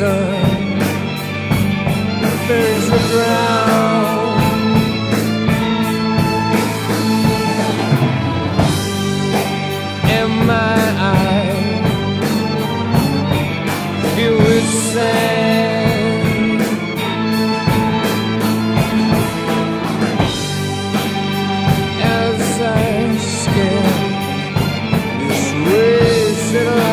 sun buries the ground. And my eyes filled with sand, as I scan this wasted life.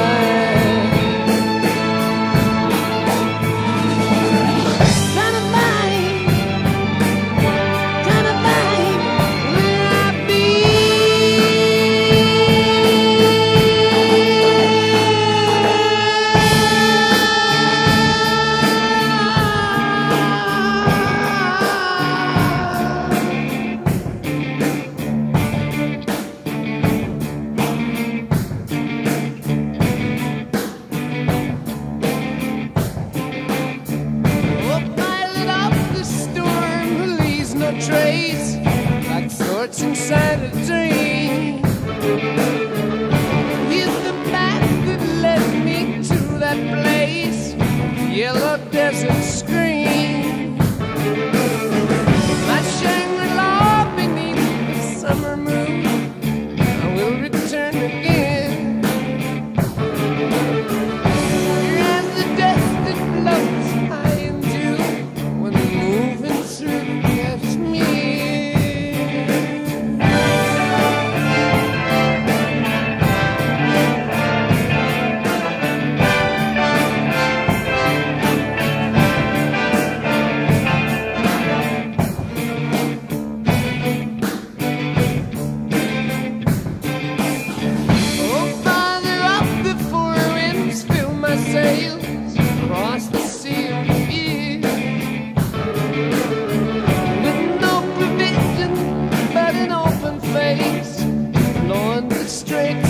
Trace like swords inside a dream. Here's the path that led me to that place, the yellow desert screen. My Shangri-La beneath the summer moon, I will return again. Here as the dust that floats high in June, when the moving through straight.